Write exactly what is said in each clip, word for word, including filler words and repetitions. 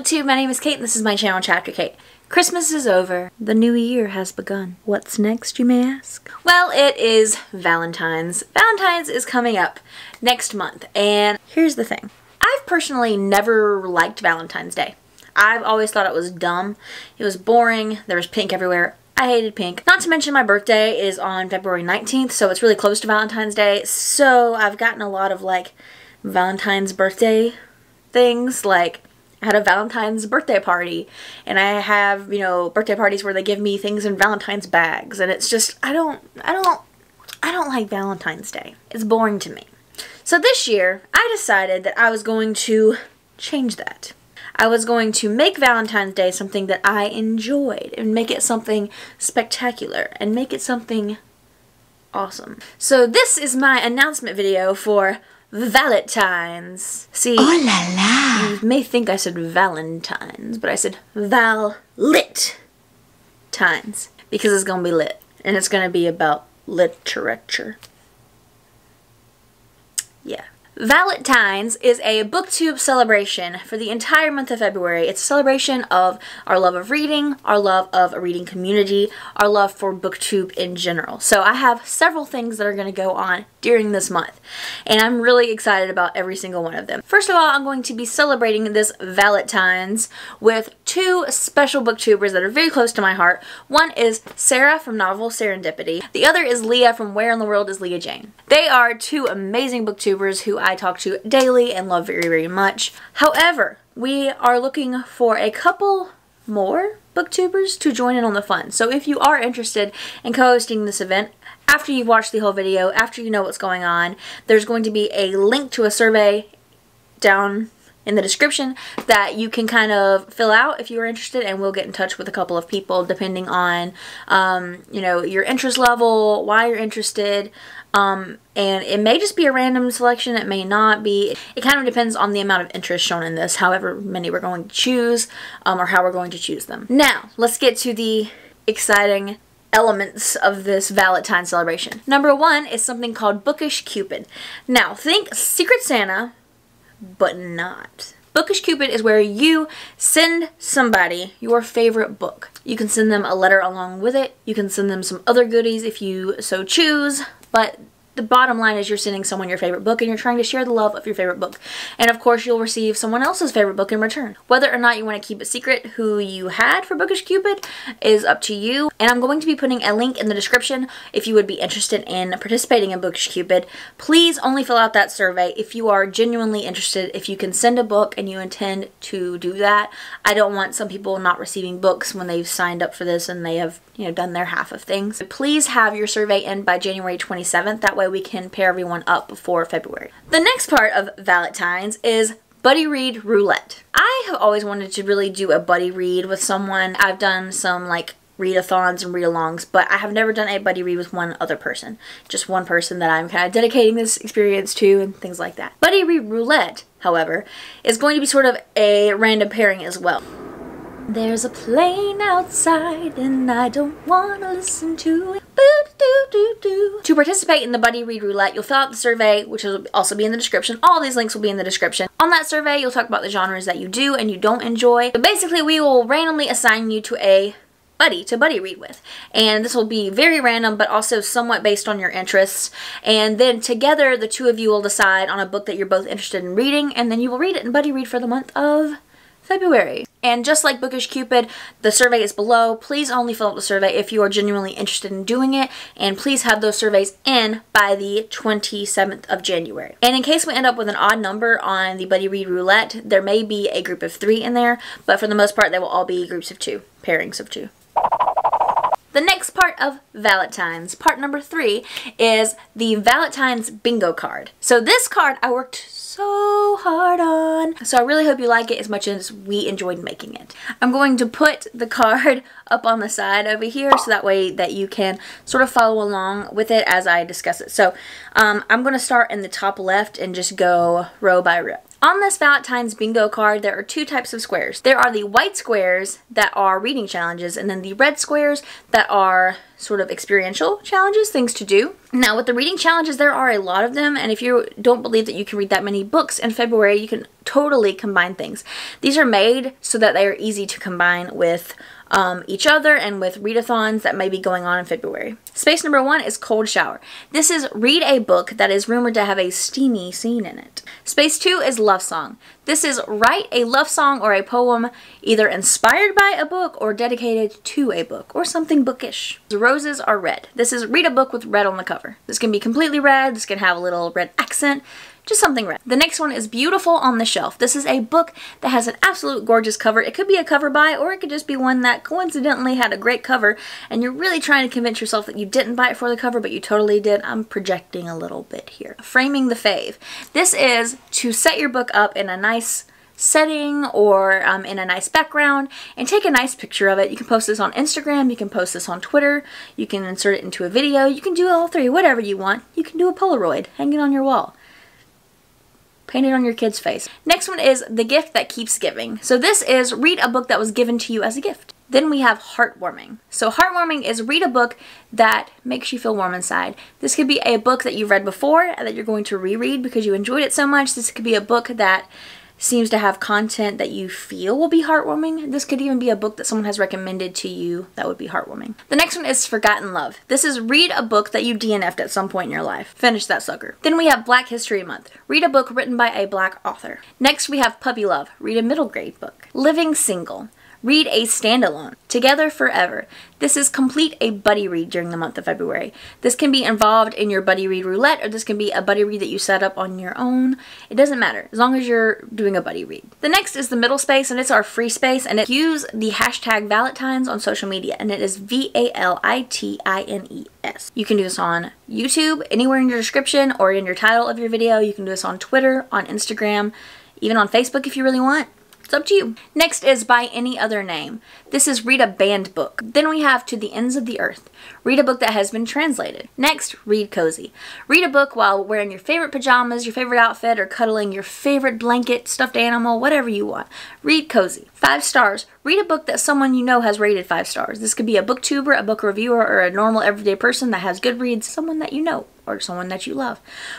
YouTube, my name is Kate and this is my channel, Chapter Kate. Christmas is over. The new year has begun. What's next, you may ask? Well, it is Valentine's. Valentine's is coming up next month, and here's the thing. I've personally never liked Valentine's Day. I've always thought it was dumb. It was boring. There was pink everywhere. I hated pink. Not to mention my birthday is on February nineteenth, so it's really close to Valentine's Day. So I've gotten a lot of like Valentine's birthday things. Like I had a Valentine's birthday party, and I have, you know, birthday parties where they give me things in Valentine's bags, and it's just I don't I don't I don't like Valentine's Day. It's boring to me. So this year I decided that I was going to change that. I was going to make Valentine's Day something that I enjoyed and make it something spectacular and make it something awesome. So this is my announcement video for vaLITines. See, oh la la. You may think I said Valentine's, but I said vaLITines because it's gonna be lit and it's gonna be about literature. Yeah. vaLITines is a booktube celebration for the entire month of February. It's a celebration of our love of reading, our love of a reading community, our love for booktube in general. So I have several things that are going to go on during this month, and I'm really excited about every single one of them. First of all, I'm going to be celebrating this vaLITines with two special booktubers that are very close to my heart. One is Sarah from Novel Serendipity. The other is Leah from Where in the World is Leah Jane. They are two amazing booktubers who I I talk to daily and love very, very much. However, we are looking for a couple more booktubers to join in on the fun. So if you are interested in co-hosting this event, after you've watched the whole video, after you know what's going on, there's going to be a link to a survey down in the description that you can kind of fill out if you're interested, and we'll get in touch with a couple of people depending on um, you know, your interest level, why you're interested, um, and it may just be a random selection, it may not be. It kind of depends on the amount of interest shown in this, however many we're going to choose, um, or how we're going to choose them. Now, let's get to the exciting elements of this vaLITine celebration. Number one is something called Bookish Cupid. Now, think Secret Santa, but not. Bookish Cupid is where you send somebody your favorite book. You can send them a letter along with it. You can send them some other goodies if you so choose, but the bottom line is you're sending someone your favorite book and you're trying to share the love of your favorite book. And of course you'll receive someone else's favorite book in return. Whether or not you want to keep it secret who you had for Bookish Cupid is up to you. And I'm going to be putting a link in the description if you would be interested in participating in Bookish Cupid. Please only fill out that survey if you are genuinely interested. If you can send a book and you intend to do that. I don't want some people not receiving books when they've signed up for this and they have, you know, done their half of things. Please have your survey in by January twenty-seventh. That way we can pair everyone up before February. The next part of vaLITines is Buddy Read Roulette. I have always wanted to really do a buddy read with someone. I've done some like read-a-thons and read-alongs, but I have never done a buddy read with one other person. Just one person that I'm kind of dedicating this experience to and things like that. Buddy Read Roulette, however, is going to be sort of a random pairing as well. There's a plane outside and I don't want to listen to it. Boo, doo, doo, doo. To participate in the Buddy Read Roulette, you'll fill out the survey, which will also be in the description. All these links will be in the description. On that survey, you'll talk about the genres that you do and you don't enjoy. But basically, we will randomly assign you to a buddy to buddy read with, and this will be very random but also somewhat based on your interests, and then together the two of you will decide on a book that you're both interested in reading, and then you will read it and buddy read for the month of February. And just like Bookish Cupid, the survey is below. Please only fill out the survey if you are genuinely interested in doing it, and please have those surveys in by the twenty-seventh of January. And in case we end up with an odd number on the Buddy Read Roulette, there may be a group of three in there, but for the most part, they will all be groups of two, pairings of two. The next part of vaLITines, part number three, is the vaLITines bingo card. So this card I worked so hard on, so I really hope you like it as much as we enjoyed making it. I'm going to put the card up on the side over here so that way that you can sort of follow along with it as I discuss it. So um, I'm going to start in the top left and just go row by row. On this Valentine's bingo card, there are two types of squares. There are the white squares that are reading challenges, and then the red squares that are sort of experiential challenges, things to do. Now, with the reading challenges, there are a lot of them, and if you don't believe that you can read that many books in February, you can totally combine things. These are made so that they are easy to combine with Um, each other and with readathons that may be going on in February. Space number one is Cold Shower. This is read a book that is rumored to have a steamy scene in it. Space two is Love Song. This is write a love song or a poem either inspired by a book or dedicated to a book or something bookish. The roses are red. This is read a book with red on the cover. This can be completely red. This can have a little red accent. Just something red. The next one is Beautiful on the Shelf. This is a book that has an absolute gorgeous cover. It could be a cover buy, or it could just be one that coincidentally had a great cover and you're really trying to convince yourself that you didn't buy it for the cover, but you totally did. I'm projecting a little bit here. Framing the Fave. This is to set your book up in a nice setting or um, in a nice background and take a nice picture of it. You can post this on Instagram, you can post this on Twitter, you can insert it into a video, you can do all three, whatever you want. You can do a Polaroid, hang it on your wall. Paint it on your kid's face. Next one is The Gift That Keeps Giving. So this is read a book that was given to you as a gift. Then we have Heartwarming. So heartwarming is read a book that makes you feel warm inside. This could be a book that you've read before and that you're going to reread because you enjoyed it so much. This could be a book that seems to have content that you feel will be heartwarming. This could even be a book that someone has recommended to you that would be heartwarming. The next one is Forgotten Love. This is read a book that you D N F'd at some point in your life. Finish that sucker. Then we have Black History Month. Read a book written by a black author. Next we have Puppy Love. Read a middle grade book. Living Single. Read a standalone. Together Forever. This is complete a buddy read during the month of February. This can be involved in your Buddy Read Roulette, or this can be a buddy read that you set up on your own. It doesn't matter as long as you're doing a buddy read. The next is the middle space, and it's our free space, and it use the hashtag vaLITines on social media, and it is V A L I T I N E S. You can do this on YouTube, anywhere in your description or in your title of your video. You can do this on Twitter, on Instagram, even on Facebook if you really want. It's up to you. Next is By Any Other Name. This is read a banned book. Then we have To the Ends of the Earth. Read a book that has been translated. Next, read cozy. Read a book while wearing your favorite pajamas, your favorite outfit, or cuddling your favorite blanket, stuffed animal, whatever you want. Read cozy. Five stars. Read a book that someone you know has rated five stars. This could be a booktuber, a book reviewer, or a normal everyday person that has Goodreads, someone that you know, or someone that you love,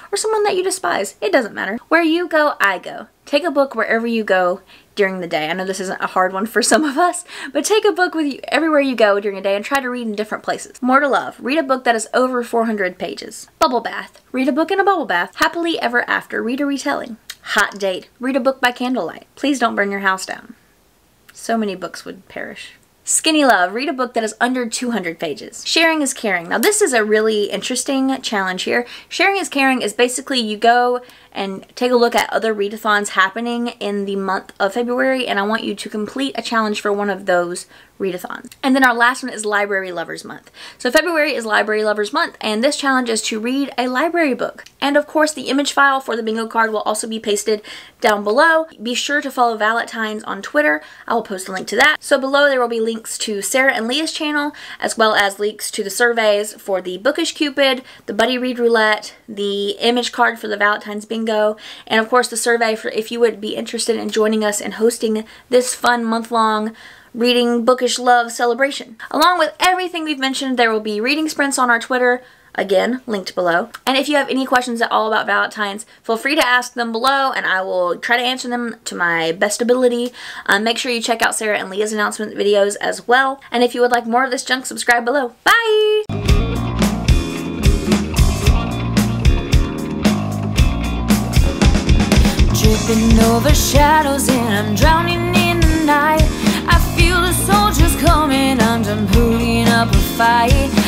or someone that you despise. It doesn't matter. Where you go, I go. Take a book wherever you go during the day. I know this isn't a hard one for some of us, but take a book with you everywhere you go during a day and try to read in different places. More to Love. Read a book that is over four hundred pages. Bubble Bath. Read a book in a bubble bath. Happily Ever After. Read a retelling. Hot Date. Read a book by candlelight. Please Don't Burn Your House Down. So many books would perish. Skinny Love. Read a book that is under two hundred pages. Sharing is Caring. Now this is a really interesting challenge here. Sharing is Caring is basically you go and take a look at other readathons happening in the month of February, and I want you to complete a challenge for one of those readathons. And then our last one is Library Lovers Month. So February is Library Lovers Month, and this challenge is to read a library book. And of course the image file for the bingo card will also be pasted down below. Be sure to follow vaLITines on Twitter. I will post a link to that. So below there will be links to Sarah and Leah's channel, as well as links to the surveys for the Bookish Cupid, the Buddy Read Roulette, the image card for the Valentine's bingo, and of course the survey for if you would be interested in joining us in hosting this fun month-long reading bookish love celebration. Along with everything we've mentioned, there will be reading sprints on our Twitter, again linked below, and if you have any questions at all about Valentine's, feel free to ask them below and I will try to answer them to my best ability. Um, make sure you check out Sarah and Leah's announcement videos as well, and if you would like more of this junk, subscribe below. Bye! Dripping over shadows and I'm drowning in the night. I feel the soldiers coming, I'm done putting up a fight.